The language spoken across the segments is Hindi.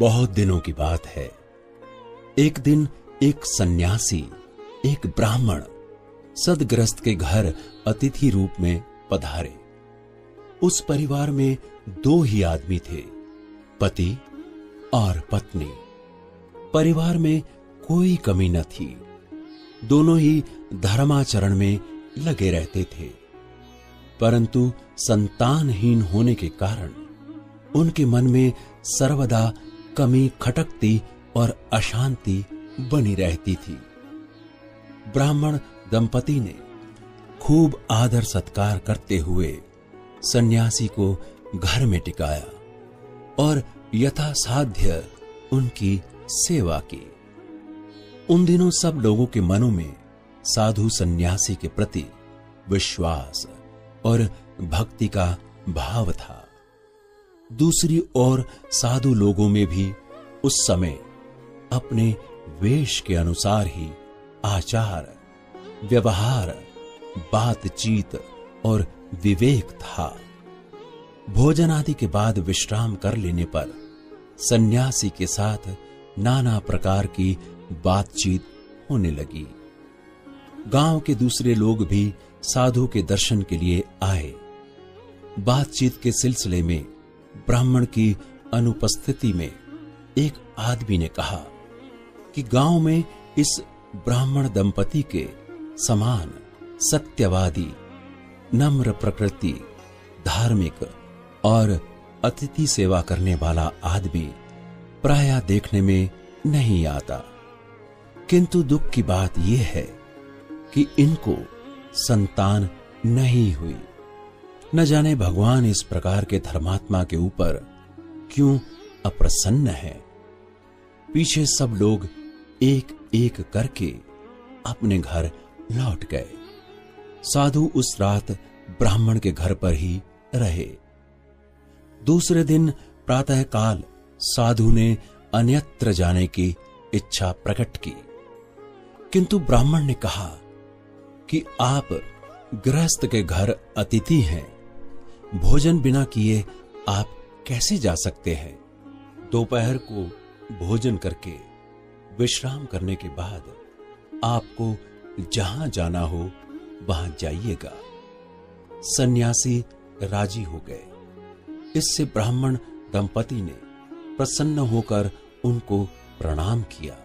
बहुत दिनों की बात है। एक दिन एक सन्यासी, एक ब्राह्मण सदग्रस्त के घर अतिथि रूप में पधारे। उस परिवार में दो ही आदमी थे, पति और पत्नी। परिवार में कोई कमी न थी। दोनों ही धर्माचरण में लगे रहते थे, परंतु संतानहीन होने के कारण उनके मन में सर्वदा कमी, खटकती और अशांति बनी रहती थी। ब्राह्मण दंपति ने खूब आदर सत्कार करते हुए सन्यासी को घर में टिकाया और यथासाध्य उनकी सेवा की। उन दिनों सब लोगों के मनों में साधु सन्यासी के प्रति विश्वास और भक्ति का भाव था। दूसरी ओर साधु लोगों में भी उस समय अपने वेश के अनुसार ही आचार, व्यवहार, बातचीत और विवेक था। भोजन आदि के बाद विश्राम कर लेने पर सन्यासी के साथ नाना प्रकार की बातचीत होने लगी। गांव के दूसरे लोग भी साधु के दर्शन के लिए आए। बातचीत के सिलसिले में ब्राह्मण की अनुपस्थिति में एक आदमी ने कहा कि गांव में इस ब्राह्मण दंपति के समान सत्यवादी, नम्र प्रकृति, धार्मिक और अतिथि सेवा करने वाला आदमी प्रायः देखने में नहीं आता, किंतु दुख की बात यह है कि इनको संतान नहीं हुई। न जाने भगवान इस प्रकार के धर्मात्मा के ऊपर क्यों अप्रसन्न है। पीछे सब लोग एक एक करके अपने घर लौट गए। साधु उस रात ब्राह्मण के घर पर ही रहे। दूसरे दिन प्रातःकाल साधु ने अन्यत्र जाने की इच्छा प्रकट की, किंतु ब्राह्मण ने कहा कि आप गृहस्थ के घर अतिथि हैं, भोजन बिना किए आप कैसे जा सकते हैं। दोपहर को भोजन करके विश्राम करने के बाद आपको जहां जाना हो वहां जाइएगा। सन्यासी राजी हो गए। इससे ब्राह्मण दंपति ने प्रसन्न होकर उनको प्रणाम किया।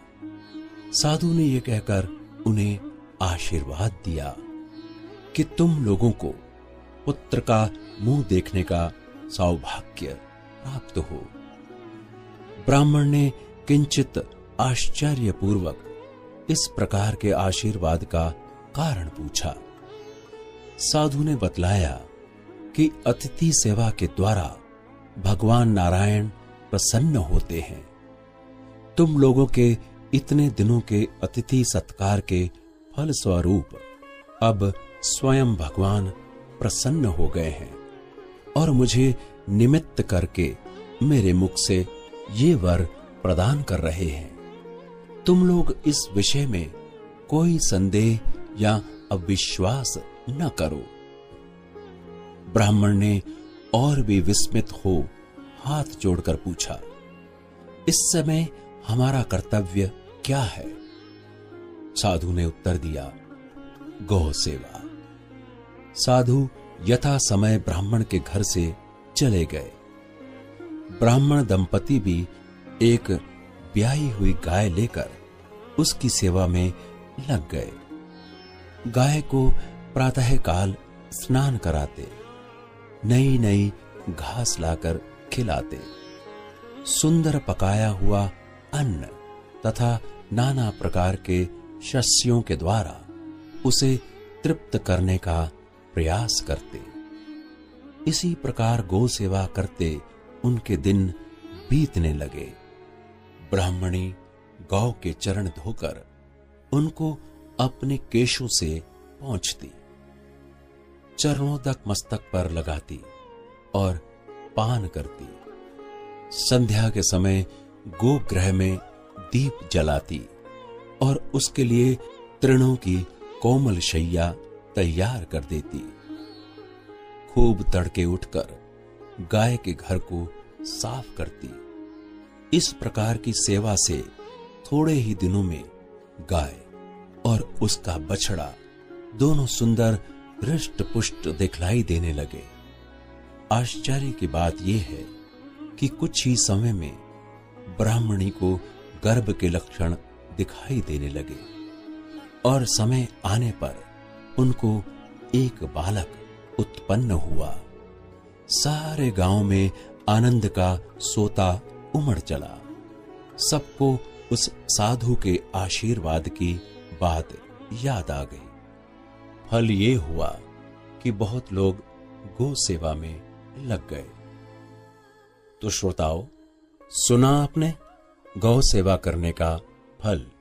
साधु ने यह कहकर उन्हें आशीर्वाद दिया कि तुम लोगों को पुत्र का मुंह देखने का सौभाग्य प्राप्त हो। ब्राह्मण ने किंचित आश्चर्यपूर्वक इस प्रकार के आशीर्वाद का कारण पूछा। साधु ने बतलाया कि अतिथि सेवा के द्वारा भगवान नारायण प्रसन्न होते हैं। तुम लोगों के इतने दिनों के अतिथि सत्कार के फलस्वरूप अब स्वयं भगवान प्रसन्न हो गए हैं और मुझे निमित्त करके मेरे मुख से ये वर प्रदान कर रहे हैं। तुम लोग इस विषय में कोई संदेह या अविश्वास न करो। ब्राह्मण ने और भी विस्मित हो हाथ जोड़कर पूछा, इस समय हमारा कर्तव्य क्या है। साधु ने उत्तर दिया, गौ सेवा। साधु यथा समय ब्राह्मण के घर से चले गए। ब्राह्मण दंपति भी एक ब्याही हुई गाय लेकर उसकी सेवा में लग गए। गाय को प्रातःकाल स्नान कराते, नई नई घास लाकर खिलाते, सुंदर पकाया हुआ अन्न तथा नाना प्रकार के शस्यों के द्वारा उसे तृप्त करने का प्रयास करते। इसी प्रकार गौ सेवा करते उनके दिन बीतने लगे। ब्राह्मणी गौ के चरण धोकर उनको अपने केशों से पोंछती, चरणों तक मस्तक पर लगाती और पान करती। संध्या के समय गोगृह में दीप जलाती और उसके लिए तृणों की कोमल शैया तैयार कर देती। खूब तड़के उठकर गाय के घर को साफ करती। इस प्रकार की सेवा से थोड़े ही दिनों में गाय और उसका बछड़ा दोनों सुंदर हृष्ट पुष्ट दिखलाई देने लगे। आश्चर्य की बात यह है कि कुछ ही समय में ब्राह्मणी को गर्भ के लक्षण दिखाई देने लगे और समय आने पर उनको एक बालक उत्पन्न हुआ। सारे गांव में आनंद का सोता उमड़ चला। सबको उस साधु के आशीर्वाद की बात याद आ गई। फल ये हुआ कि बहुत लोग गो सेवा में लग गए। तो श्रोताओं, सुना आपने गौ सेवा करने का फल।